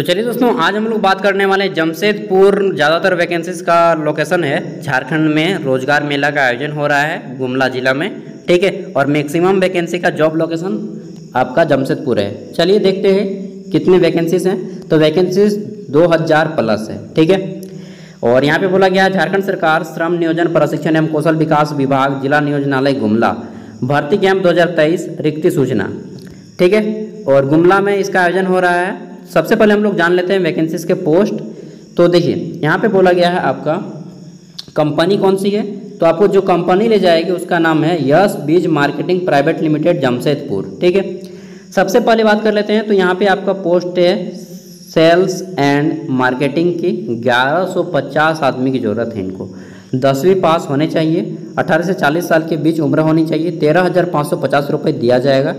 तो चलिए दोस्तों, आज हम लोग बात करने वाले हैं जमशेदपुर। ज़्यादातर वैकेंसीज का लोकेशन है झारखंड में। रोजगार मेला का आयोजन हो रहा है गुमला जिला में, ठीक है, और मैक्सिमम वैकेंसी का जॉब लोकेशन आपका जमशेदपुर है। चलिए देखते हैं कितने वैकेंसीज हैं। तो वैकेंसीज 2000 प्लस है, ठीक है। और यहाँ पे बोला गया है झारखंड सरकार श्रम नियोजन प्रशिक्षण एवं कौशल विकास विभाग जिला नियोजनालय गुमला भर्ती कैंप 2023 रिक्ति सूचना, ठीक है, और गुमला में इसका आयोजन हो रहा है। सबसे पहले हम लोग जान लेते हैं वैकेंसीज के पोस्ट। तो देखिए यहाँ पे बोला गया है आपका कंपनी कौन सी है। तो आपको जो कंपनी ले जाएगी उसका नाम है यस बीज मार्केटिंग प्राइवेट लिमिटेड जमशेदपुर, ठीक है। सबसे पहले बात कर लेते हैं, तो यहाँ पे आपका पोस्ट है सेल्स एंड मार्केटिंग की। 1150 आदमी की ज़रूरत है। इनको 10वीं पास होने चाहिए, 18 से 40 साल के बीच उम्र होनी चाहिए। 13,550 रुपये दिया जाएगा।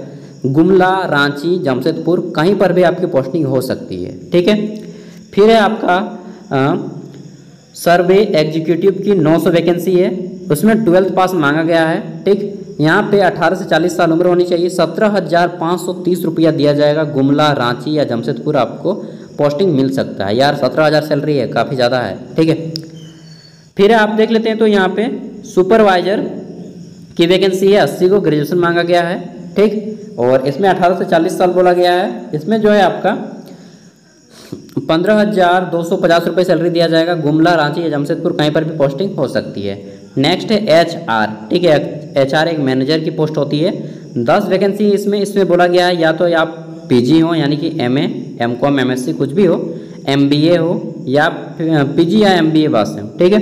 गुमला, रांची, जमशेदपुर, कहीं पर भी आपकी पोस्टिंग हो सकती है, ठीक है। फिर है आपका सर्वे एग्जीक्यूटिव की 900 वैकेंसी है। उसमें 12वीं पास मांगा गया है, ठीक। यहाँ पे 18 से 40 साल उम्र होनी चाहिए। 17,530 रुपया दिया जाएगा। गुमला, रांची या जमशेदपुर आपको पोस्टिंग मिल सकता है। यार 17,000 सैलरी है, काफ़ी ज़्यादा है, ठीक है। फिर आप देख लेते हैं, तो यहाँ पे सुपरवाइजर की वैकेंसी है। 80 को ग्रेजुएशन मांगा गया है, ठीक, और इसमें 18 से 40 साल बोला गया है। इसमें जो है आपका 15,250 रुपये सैलरी दिया जाएगा। गुमला, रांची या जमशेदपुर कहीं पर भी पोस्टिंग हो सकती है। नेक्स्ट है HR, ठीक है। HR एक मैनेजर की पोस्ट होती है। 10 वैकेंसी इसमें बोला गया है। या तो आप PG हो, यानी कि MA, MCOM, MSc कुछ भी हो, MBA हो, या PG या MBA पास है, ठीक है।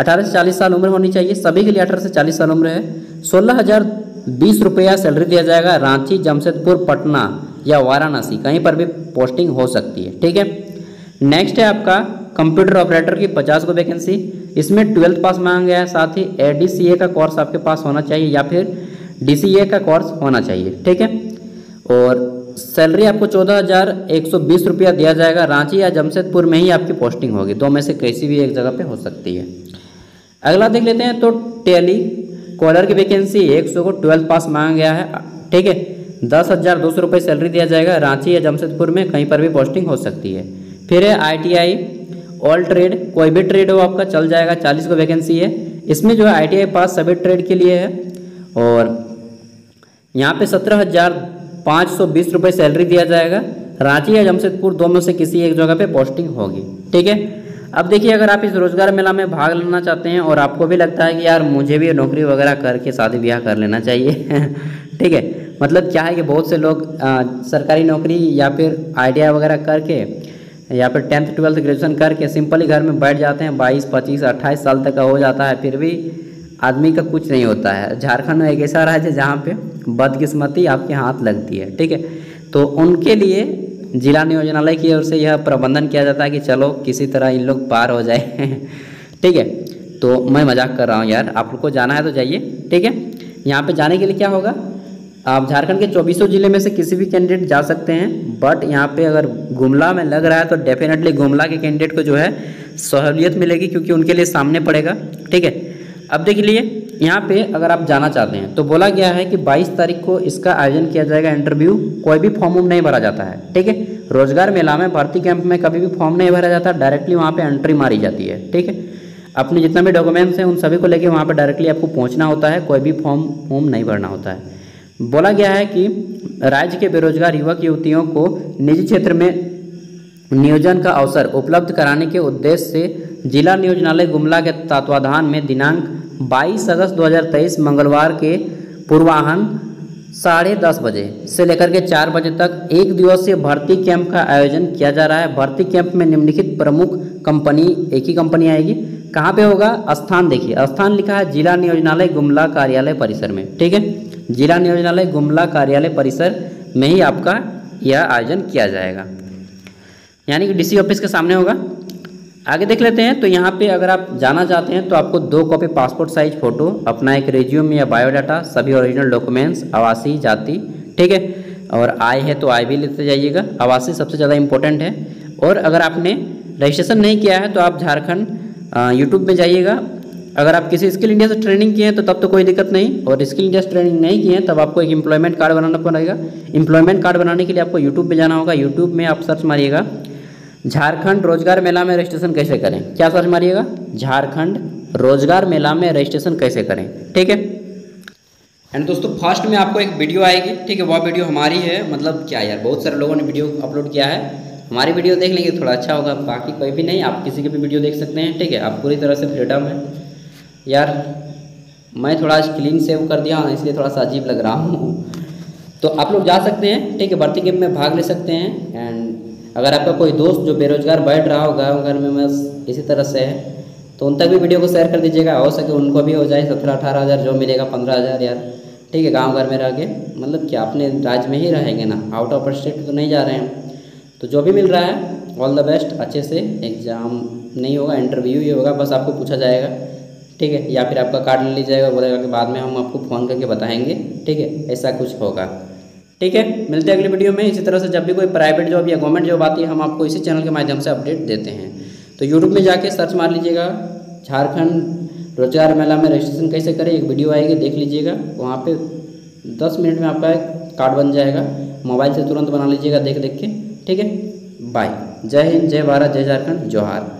18 से 40 साल उम्र होनी चाहिए। सभी के लिए 18 से 40 साल उम्र है। 16,020 रुपया सैलरी दिया जाएगा। रांची, जमशेदपुर, पटना या वाराणसी कहीं पर भी पोस्टिंग हो सकती है, ठीक है। नेक्स्ट है आपका कंप्यूटर ऑपरेटर की 50 को वैकेंसी। इसमें 12वीं पास मांगा गया है। साथ ही ADCA का कोर्स आपके पास होना चाहिए या फिर DCA का कोर्स होना चाहिए, ठीक है। और सैलरी आपको 14,120 रुपया दिया जाएगा। रांची या जमशेदपुर में ही आपकी पोस्टिंग होगी। 2 में से किसी भी एक जगह पे हो सकती है। अगला देख लेते हैं, तो टेली कॉलर की वैकेंसी 100 को 12वीं पास मांगा गया है, ठीक है। 10,200 रुपये सैलरी दिया जाएगा। रांची या जमशेदपुर में कहीं पर भी पोस्टिंग हो सकती है। फिर है ITI ऑल ट्रेड, कोई भी ट्रेड हो आपका चल जाएगा। 40 को वैकेंसी है। इसमें जो है ITI पास सभी ट्रेड के लिए है। और यहाँ पे 17,520 रुपये सैलरी दिया जाएगा। रांची या जमशेदपुर 2 में से किसी एक जगह पे पोस्टिंग होगी, ठीक है। अब देखिए, अगर आप इस रोजगार मेला में भाग लेना चाहते हैं और आपको भी लगता है कि यार मुझे भी नौकरी वगैरह करके शादी ब्याह कर लेना चाहिए ठीक है, मतलब क्या है कि बहुत से लोग सरकारी नौकरी या फिर ITI वगैरह करके या फिर 10th 12th ग्रेजुएशन करके सिंपली घर में बैठ जाते हैं। 22, 25, 28 साल तक का हो जाता है, फिर भी आदमी का कुछ नहीं होता है। झारखंड में एक ऐसा राज्य है जहाँ पे बदकिस्मती आपके हाथ लगती है, ठीक है। तो उनके लिए जिला नियोजनालय की ओर से यह प्रबंधन किया जाता है कि चलो किसी तरह इन लोग पार हो जाए ठीक है। तो मैं मजाक कर रहा हूँ यार, आप लोग को जाना है तो जाइए, ठीक है। यहाँ पर जाने के लिए क्या होगा, आप झारखंड के 24 जिले में से किसी भी कैंडिडेट जा सकते हैं। बट यहाँ पे अगर गुमला में लग रहा है तो डेफिनेटली गुमला के कैंडिडेट को जो है सहूलियत मिलेगी, क्योंकि उनके लिए सामने पड़ेगा, ठीक है। अब देख लीजिए, यहाँ पे अगर आप जाना चाहते हैं तो बोला गया है कि 22 तारीख को इसका आयोजन किया जाएगा। इंटरव्यू, कोई भी फॉर्म नहीं भरा जाता है, ठीक है। रोजगार मेला में भर्ती कैंप में कभी भी फॉर्म नहीं भरा जाता, डायरेक्टली वहाँ पर एंट्री मारी जाती है, ठीक है। अपने जितना भी डॉक्यूमेंट्स हैं उन सभी को लेकर वहाँ पर डायरेक्टली आपको पहुँचना होता है। कोई भी फॉर्म नहीं भरना होता है। बोला गया है कि राज्य के बेरोजगार युवक युवतियों को निजी क्षेत्र में नियोजन का अवसर उपलब्ध कराने के उद्देश्य से जिला नियोजनालय गुमला के तत्वाधान में दिनांक 22 अगस्त 2023 मंगलवार के पूर्वाहन 10:30 बजे से लेकर के 4 बजे तक एक दिवसीय भर्ती कैंप का आयोजन किया जा रहा है। भर्ती कैंप में निम्नलिखित प्रमुख कंपनी, एक ही कंपनी आएगी। कहाँ पे होगा, स्थान देखिए, स्थान लिखा है जिला नियोजनालय गुमला कार्यालय परिसर में, ठीक है। जिला नियोजनालय गुमला कार्यालय परिसर में ही आपका यह आयोजन किया जाएगा, यानी कि DC ऑफिस के सामने होगा। आगे देख लेते हैं, तो यहाँ पे अगर आप जाना चाहते हैं तो आपको 2 कॉपी पासपोर्ट साइज फ़ोटो, अपना एक रिज्यूम या बायोडाटा, सभी ओरिजिनल डॉक्यूमेंट्स, आवासीय, जाति, ठीक है, और आय है तो आय भी लेते जाइएगा। आवासीय सबसे ज़्यादा इम्पोर्टेंट है। और अगर आपने रजिस्ट्रेशन नहीं किया है तो आप झारखंड YouTube में जाइएगा। अगर आप किसी स्किल इंडिया से ट्रेनिंग किए हैं तो तब तो कोई दिक्कत नहीं, और स्किल इंडिया से ट्रेनिंग नहीं किए हैं तब आपको एक एम्प्लॉयमेंट कार्ड बनाना पड़ेगा। एम्प्लॉयमेंट कार्ड बनाने के लिए आपको YouTube पे जाना होगा। YouTube में आप सर्च मारिएगा झारखंड रोजगार मेला में रजिस्ट्रेशन कैसे करें, क्या सर्च मारिएगा, झारखंड रोजगार मेला में रजिस्ट्रेशन कैसे करें, ठीक है। एंड दोस्तों फर्स्ट में आपको एक वीडियो आएगी, ठीक है, वह वीडियो हमारी है, मतलब क्या यार बहुत सारे लोगों ने वीडियो अपलोड किया है, हमारी वीडियो देख लेंगे थोड़ा अच्छा होगा, बाकी कोई भी नहीं, आप किसी की भी वीडियो देख सकते हैं, ठीक है, आप पूरी तरह से फ्रीडम है। यार मैं थोड़ा क्लीन सेव कर दिया इसलिए थोड़ा सा अजीब लग रहा हूँ, तो आप लोग जा सकते हैं, ठीक है, भर्ती कैंप में भाग ले सकते हैं। एंड अगर आपका कोई दोस्त जो बेरोजगार बैठ रहा हो गाँव घर में बस इसी तरह से है, तो उन तक भी वीडियो को शेयर कर दीजिएगा, हो सके उनको भी हो जाए 17-18 हज़ार जो मिलेगा 15 हज़ार यार, ठीक है, गाँव घर में रह के, मतलब कि अपने राज्य में ही रहेंगे ना, आउट ऑफ स्टेट तो नहीं जा रहे हैं, तो जो भी मिल रहा है ऑल द बेस्ट, अच्छे से एग्ज़ाम नहीं होगा, इंटरव्यू ही होगा, बस आपको पूछा जाएगा, ठीक है, या फिर आपका कार्ड ले लिया जाएगा, बोलेगा कि बाद में हम आपको फ़ोन करके बताएंगे, ठीक है, ऐसा कुछ होगा, ठीक है। मिलते हैं अगली वीडियो में, इसी तरह से जब भी कोई प्राइवेट जॉब या गवर्नमेंट जॉब आती है हम आपको इसी चैनल के माध्यम से अपडेट देते हैं, तो यूट्यूब में जाके सर्च मार लीजिएगा झारखंड रोजगार मेला में रजिस्ट्रेशन कैसे करें, एक वीडियो आएगी देख लीजिएगा, वहाँ पर 10 मिनट में आपका एक कार्ड बन जाएगा, मोबाइल से तुरंत बना लीजिएगा देख के, ठीक है। बाय, जय हिंद, जय भारत, जय झारखंड, जोहार।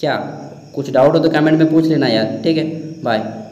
क्या कुछ डाउट हो तो कमेंट में पूछ लेना यार, ठीक है, बाय।